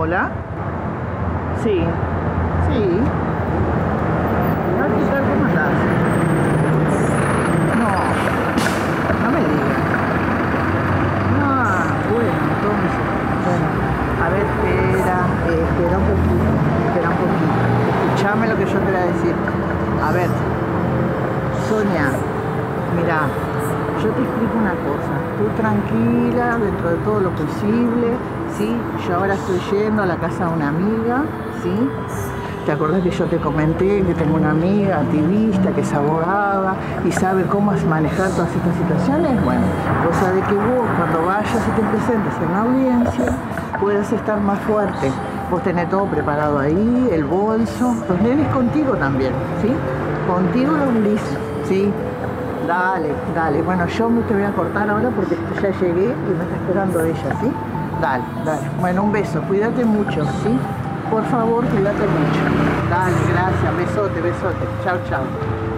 ¿Hola? Sí. Sí. ¿Cómo estás? No. No me digas. Ah, bueno, entonces. Bueno, a ver, espera un poquito. Escuchame lo que yo te voy a decir. A ver, Sonia, mirá, yo te explico una cosa. Tú tranquila, dentro de todo lo posible, ¿sí? Yo ahora estoy yendo a la casa de una amiga, ¿sí? ¿Te acordás que yo te comenté que tengo una amiga activista, que es abogada y sabe cómo manejar todas estas situaciones? Bueno, cosa de que vos cuando vayas y te presentes en una audiencia puedas estar más fuerte. Vos tenés todo preparado ahí, el bolso, los nenes contigo también, ¿sí? Contigo los gris, ¿sí? Dale, dale. Bueno, yo me te voy a cortar ahora porque ya llegué y me está esperando ella, ¿sí? Dale, dale. Bueno, un beso. Cuídate mucho, ¿sí? Por favor, cuídate mucho. Dale, gracias. Besote, besote. Chau, chau.